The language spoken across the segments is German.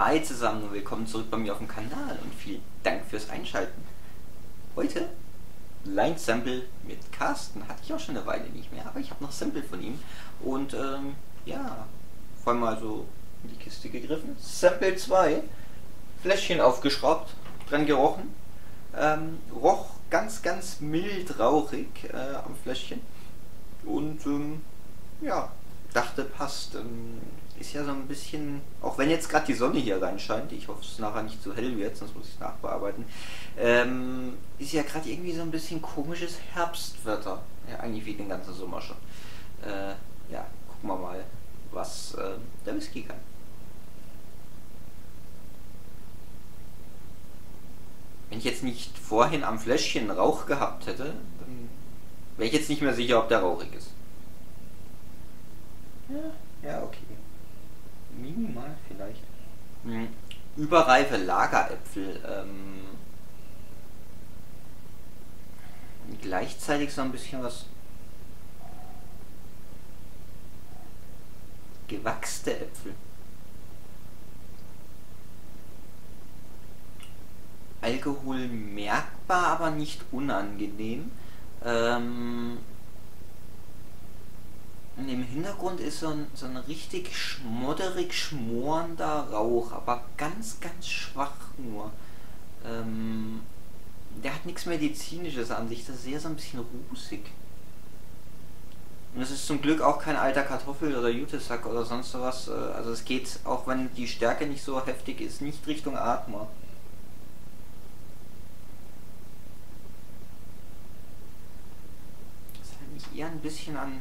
Hi zusammen und willkommen zurück bei mir auf dem Kanal und vielen Dank fürs Einschalten. Heute Line Sample mit Carsten, hatte ich auch schon eine Weile nicht mehr, aber ich habe noch Sample von ihm und ja, vor allem mal so in die Kiste gegriffen, Sample 2, Fläschchen aufgeschraubt, dran gerochen, roch ganz mild rauchig am Fläschchen und ja, dachte passt, ist ja so ein bisschen, auch wenn jetzt gerade die Sonne hier reinscheint, ich hoffe es nachher nicht zu hell wird, sonst muss ich es nachbearbeiten, ist ja gerade irgendwie so ein bisschen komisches Herbstwetter, ja, eigentlich wie den ganzen Sommer schon. Ja, gucken wir mal, was der Whisky kann. Wenn ich jetzt nicht vorhin am Fläschchen Rauch gehabt hätte, wäre ich jetzt nicht mehr sicher, ob der rauchig ist. Ja, ja, okay. Minimal vielleicht. Überreife Lageräpfel. Gleichzeitig so ein bisschen was. Gewachste Äpfel. Alkohol merkbar, aber nicht unangenehm. Und im Hintergrund ist so ein richtig schmodderig schmorender Rauch, aber ganz schwach nur. Der hat nichts Medizinisches an sich, das ist eher so ein bisschen rußig. Und es ist zum Glück auch kein alter Kartoffel- oder Jutesack oder sonst sowas. Also es geht, auch wenn die Stärke nicht so heftig ist, nicht Richtung Atmer. Das hat mich eher ein bisschen an...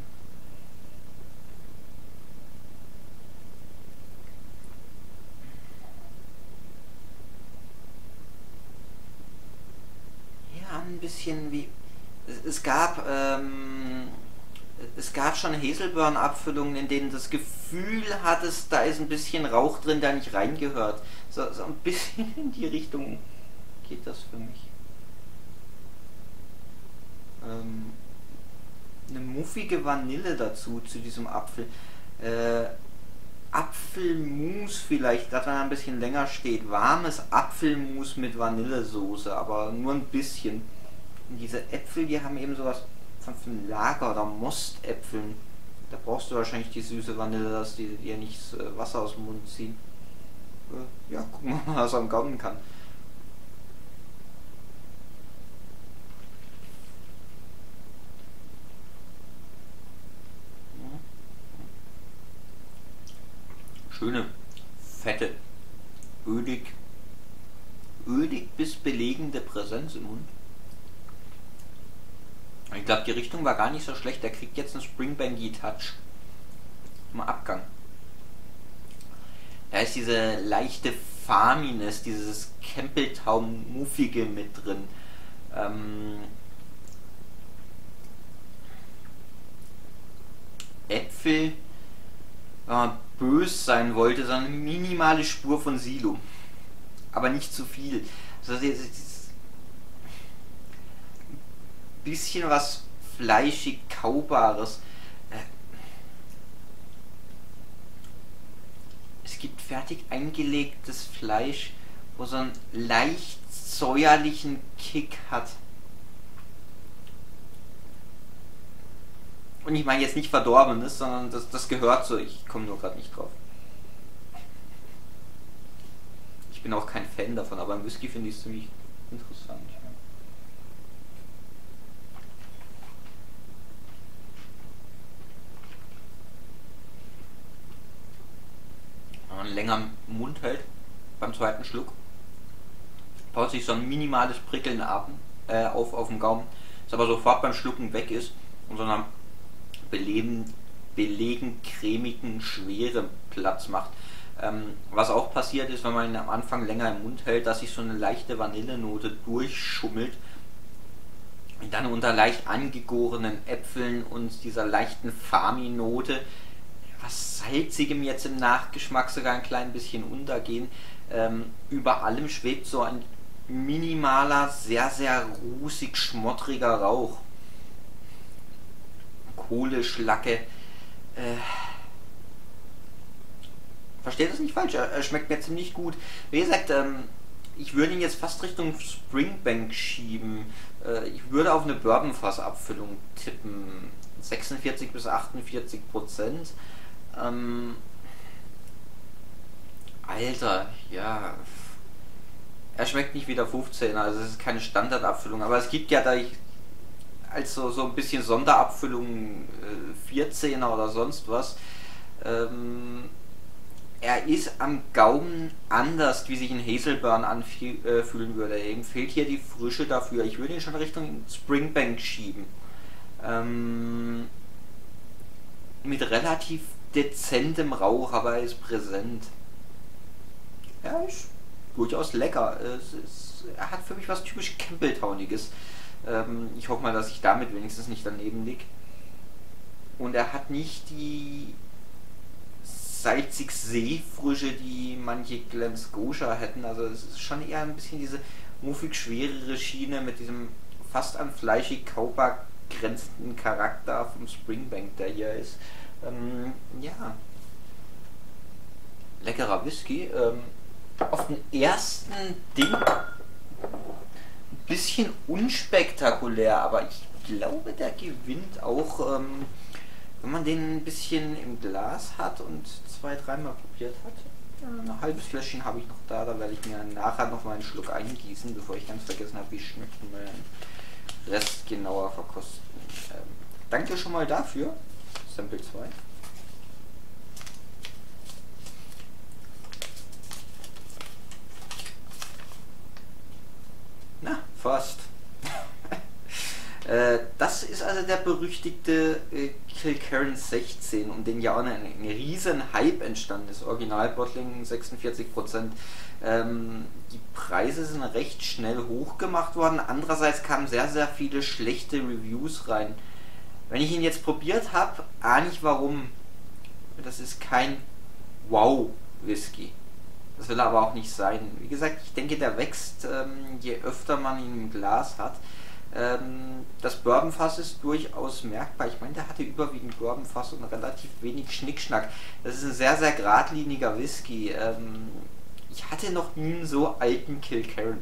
ein bisschen wie es gab schon Hazelburn Abfüllungen, in denen das Gefühl hattest, da ist ein bisschen Rauch drin, der nicht reingehört. So ein bisschen in die Richtung geht das für mich. Eine muffige Vanille dazu, zu diesem Apfel. Apfelmus vielleicht, gerade wenn er ein bisschen länger steht. Warmes Apfelmus mit Vanillesoße, aber nur ein bisschen. Und diese Äpfel, die haben eben sowas von Lager- oder Mostäpfeln. Da brauchst du wahrscheinlich die süße Vanille, dass die dir nicht Wasser aus dem Mund ziehen. Ja, gucken wir mal, was er am Gaumen kann. Schöne, fette, ölig bis belegende Präsenz im Mund. Ich glaube, die Richtung war gar nicht so schlecht. Der kriegt jetzt einen Springbank-Touch. Mal Abgang. Da ist diese leichte Farminess, dieses Campbeltown-Muffige mit drin. Äpfel. Wenn man bös sein wollte, so eine minimale Spur von Silo. Aber nicht zu viel. Also ein bisschen was fleischig Kaubares. Es gibt fertig eingelegtes Fleisch, wo so einen leicht säuerlichen Kick hat. Und ich meine jetzt nicht Verdorbenes, sondern das gehört so. Ich komme nur gerade nicht drauf. Ich bin auch kein Fan davon, aber im Whisky finde ich es ziemlich interessant. Wenn man länger im Mund hält, beim zweiten Schluck, baut sich so ein minimales Prickeln auf dem Gaumen, das aber sofort beim Schlucken weg ist und so einem belegen, cremigen, schweren Platz macht. Was auch passiert ist, wenn man ihn am Anfang länger im Mund hält, dass sich so eine leichte Vanillenote durchschummelt und dann unter leicht angegorenen Äpfeln und dieser leichten Farminote, was Salzigem jetzt im Nachgeschmack sogar ein klein bisschen untergehen, über allem schwebt so ein minimaler, sehr rußig schmottriger Rauch. Kohle, Schlacke, Versteht das nicht falsch, er schmeckt mir ziemlich gut. Wie gesagt, ich würde ihn jetzt fast Richtung Springbank schieben. Ich würde auf eine Bourbonfassabfüllung tippen. 46 bis 48%. Alter, ja. Er schmeckt nicht wie der 15er, also es ist keine Standardabfüllung. Aber es gibt ja da so ein bisschen Sonderabfüllungen, 14er oder sonst was. Er ist am Gaumen anders, wie sich ein Hazelburn anfühlen würde. Ihm fehlt hier die Frische dafür. Ich würde ihn schon Richtung Springbank schieben. Mit relativ dezentem Rauch, aber er ist präsent. Ja, ist durchaus lecker. Er hat für mich was typisch Campbeltowniges. Ich hoffe mal, dass ich damit wenigstens nicht daneben liege. Und er hat nicht die salzig Seefrische, die manche Glen Scotia hätten. Also es ist schon eher ein bisschen diese muffig schwerere Schiene mit diesem fast an fleischig Kauper grenzenden Charakter vom Springbank, der hier ist. Ja. Leckerer Whisky. Auf den ersten Ding ein bisschen unspektakulär, aber ich glaube, der gewinnt auch, wenn man den ein bisschen im Glas hat und zwei, dreimal probiert hat. Ein halbes Fläschchen habe ich noch da, da werde ich mir nachher noch mal einen Schluck eingießen, bevor ich ganz vergessen habe, wie schmeckt den Rest genauer verkosten. Danke schon mal dafür, Sample 2. Na, fast. Das ist also der berüchtigte Kilkerran 16, um den ja auch ein riesen Hype entstanden ist. Original-Bottling 46%. Die Preise sind recht schnell hochgemacht worden. Andererseits kamen sehr, sehr viele schlechte Reviews rein. Wenn ich ihn jetzt probiert habe, ahne ich warum. Das ist kein Wow-Whisky. Das will er aber auch nicht sein. Wie gesagt, ich denke, der wächst, je öfter man ihn im Glas hat. Das Bourbonfass ist durchaus merkbar. Ich meine, der hatte überwiegend Bourbonfass und relativ wenig Schnickschnack. Das ist ein sehr, sehr geradliniger Whisky. Ich hatte noch nie einen so alten Kilkerran.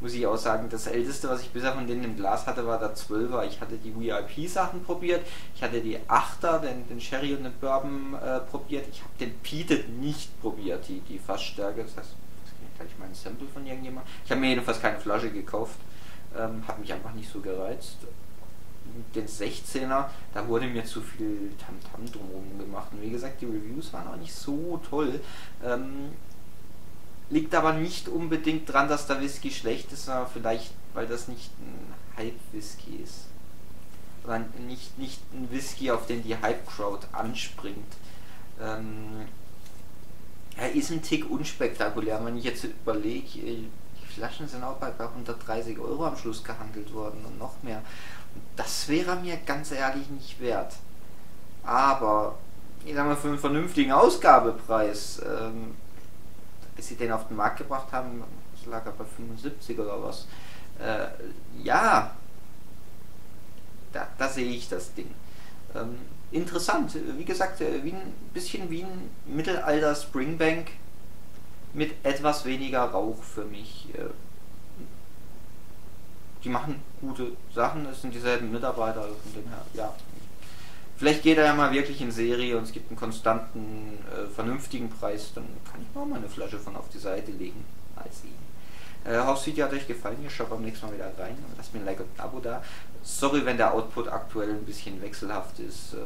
Muss ich auch sagen, das älteste, was ich bisher von denen im Glas hatte, war der 12er. Ich hatte die VIP-Sachen probiert, ich hatte die 8er, den Sherry und den Bourbon probiert. Ich habe den Peated nicht probiert, die Fassstärke. Das heißt, das kann ich mal ein Sample von irgendjemandem. Ich habe mir jedenfalls keine Flasche gekauft. Hat mich einfach nicht so gereizt. Den 16er, da wurde mir zu viel Tamtam drumherum gemacht. Und wie gesagt, die Reviews waren auch nicht so toll. Liegt aber nicht unbedingt dran, dass der Whisky schlecht ist, sondern vielleicht, weil das nicht ein Hype-Whisky ist. Oder nicht ein Whisky, auf den die Hype-Crowd anspringt. Er ist ein Tick unspektakulär, wenn ich jetzt überlege. Flaschen sind auch bei 130 € am Schluss gehandelt worden und noch mehr. Und das wäre mir ganz ehrlich nicht wert. Aber, ich sag mal, für einen vernünftigen Ausgabepreis, als sie den auf den Markt gebracht haben, das lag er bei 75 oder was. Ja, da sehe ich das Ding. Interessant, wie gesagt, wie ein bisschen wie ein Mittelalter-Springbank. Mit etwas weniger Rauch für mich. Die machen gute Sachen, es sind dieselben Mitarbeiter, also von dem her, ja. Vielleicht geht er ja mal wirklich in Serie und es gibt einen konstanten, vernünftigen Preis, dann kann ich mal eine Flasche von auf die Seite legen, als ihn. Hoff's Video hat euch gefallen, ihr schaut beim nächsten Mal wieder rein, lasst mir ein Like und ein Abo da. Sorry, wenn der Output aktuell ein bisschen wechselhaft ist,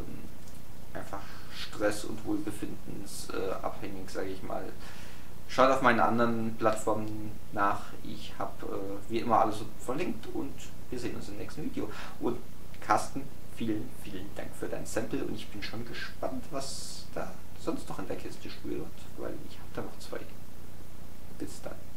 einfach Stress und Wohlbefindens abhängig, sage ich mal. Schaut auf meinen anderen Plattformen nach. Ich habe wie immer alles verlinkt und wir sehen uns im nächsten Video. Und Carsten, vielen, vielen Dank für dein Sample und ich bin schon gespannt, was da sonst noch in der Kiste schwirrt, weil ich habe da noch zwei. Bis dann.